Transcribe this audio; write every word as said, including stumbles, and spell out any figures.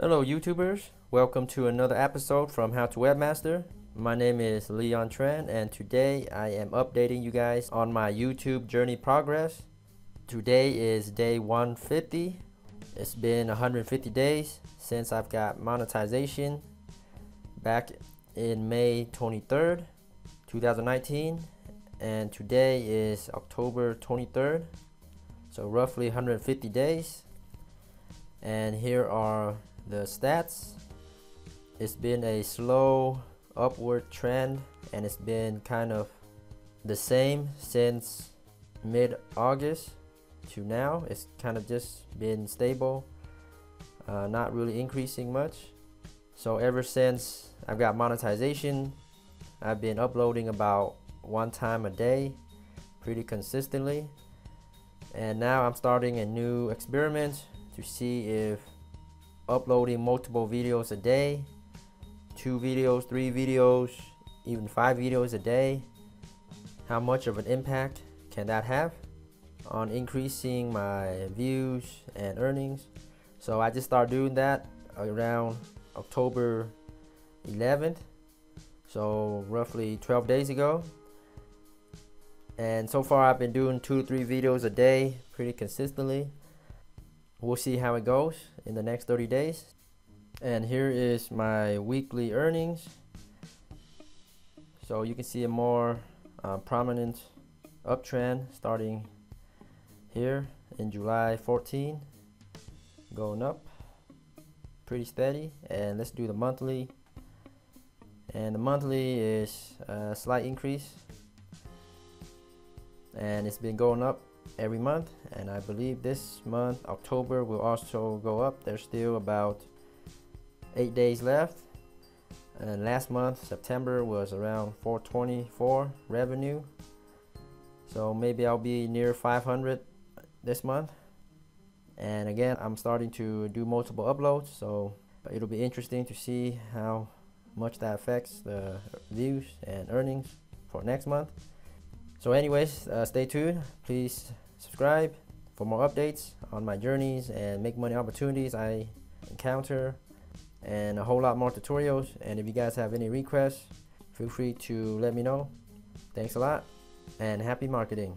Hello YouTubers, welcome to another episode from How to Webmaster. My name is Leon Tran and today I am updating you guys on my YouTube journey progress. Today is day one fifty. It's been one hundred fifty days since I've got monetization back in May twenty-third, two thousand nineteen, and today is October twenty-third, so roughly one hundred fifty days. And here are the stats. It's been a slow upward trend and it's been kind of the same since mid-August to now. It's kind of just been stable, uh, not really increasing much. So ever since I've got monetization, I've been uploading about one time a day pretty consistently, and now I'm starting a new experiment to see if uploading multiple videos a day, two videos, three videos, even five videos a day, how much of an impact can that have on increasing my views and earnings. So I just started doing that around October eleventh, so roughly twelve days ago, and so far I've been doing two to three videos a day pretty consistently. We'll see how it goes in the next thirty days. And here is my weekly earnings. So you can see a more uh, prominent uptrend starting here in July fourteenth, going up pretty steady. And let's do the monthly. And the monthly is a slight increase. And it's been going up every month, and I believe this month October will also go up. There's still about eight days left, and last month September was around four twenty-four revenue, so maybe I'll be near five hundred this month. And again, I'm starting to do multiple uploads, so it'll be interesting to see how much that affects the views and earnings for next month. So anyways, uh, stay tuned. Please subscribe for more updates on my journeys and make money opportunities I encounter, and a whole lot more tutorials. And if you guys have any requests, feel free to let me know. Thanks a lot and happy marketing.